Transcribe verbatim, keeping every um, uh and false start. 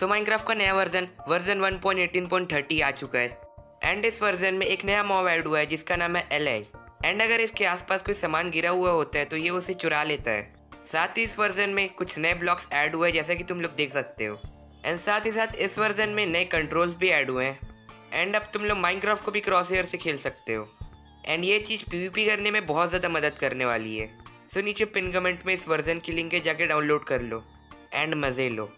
सो Minecraft का नया version version one point eighteen point thirty आ चुका है एंड इस वर्जन में एक नया मॉब ऐड हुआ है जिसका नाम है एले। एंड अगर इसके आसपास कोई सामान गिरा हुआ होता है तो ये उसे चुरा लेता है। साथ ही इस वर्जन में कुछ नए ब्लॉक्स ऐड हुए हैं जैसा कि तुम लोग देख सकते हो। एंड साथ ही साथ इस वर्जन में नए कंट्रोल्स भी ऐड हुए हैं एंड अब तुम लोग माइनक्राफ्ट को भी क्रॉस हेयर से खेल सकते हो। एंड ये चीज़ पीवीपी करने में बहुत ज़्यादा मदद करने वाली है। सो नीचे पिन कमेंट में इस वर्जन की लिंक है, जाके डाउनलोड कर लो एंड मज़े लो।